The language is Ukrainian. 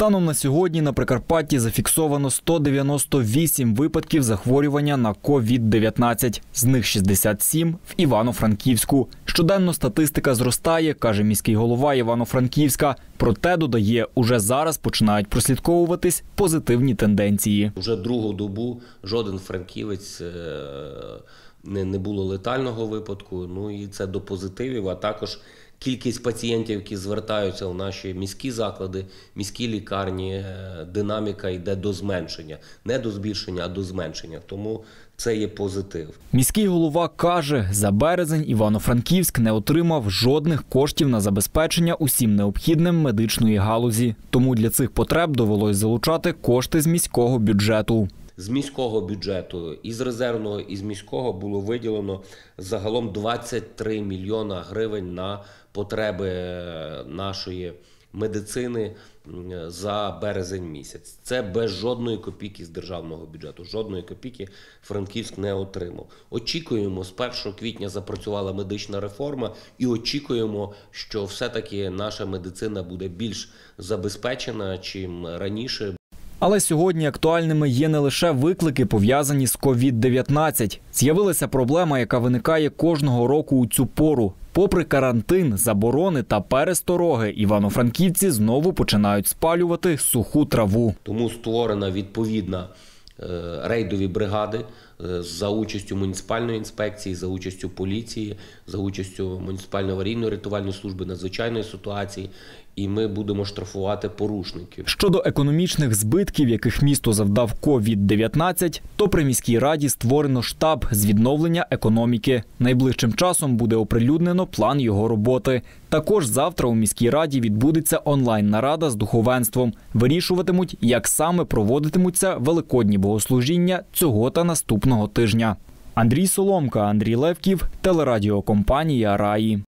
Станом на сьогодні на Прикарпатті зафіксовано 198 випадків захворювання на COVID-19, з них 67 в Івано-Франківську. Щоденно статистика зростає, каже міський голова Івано-Франківська. Проте, додає, уже зараз починають прослідковуватись позитивні тенденції. Уже другу добу жоден франківець не було летального випадку, ну і це до позитивів, а також кількість пацієнтів, які звертаються в наші міські заклади, міські лікарні, динаміка йде до зменшення. Не до збільшення, а до зменшення. Тому це є позитив. Міський голова каже, за березень Івано-Франківськ не отримав жодних коштів на забезпечення усім необхідним медичної галузі. Тому для цих потреб довелось залучати кошти з міського бюджету. З міського бюджету, із резервного, і з міського було виділено загалом 23 мільйона гривень на потреби нашої медицини за березень місяць. Це без жодної копійки з державного бюджету, жодної копійки Франківськ не отримав. Очікуємо, з 1 квітня запрацювала медична реформа і очікуємо, що все-таки наша медицина буде більш забезпечена, чим раніше. Але сьогодні актуальними є не лише виклики, пов'язані з COVID-19. З'явилася проблема, яка виникає кожного року у цю пору. Попри карантин, заборони та перестороги, івано-франківці знову починають спалювати суху траву. Тому створена відповідна рейдові бригади за участю муніципальної інспекції, за участю поліції, за участю муніципальної аварійно-рятувальної служби, надзвичайної ситуації, і ми будемо штрафувати порушників. Щодо економічних збитків, яких місто завдав COVID-19, то при міській раді створено штаб з відновлення економіки. Найближчим часом буде оприлюднено план його роботи. Також завтра у міській раді відбудеться онлайн-нарада з духовенством. Вирішуватимуть, як саме проводитимуться великодні богослужіння цього та наступного тижня. Андрій Соломка, Андрій Левків, телерадіокомпанія «Раї».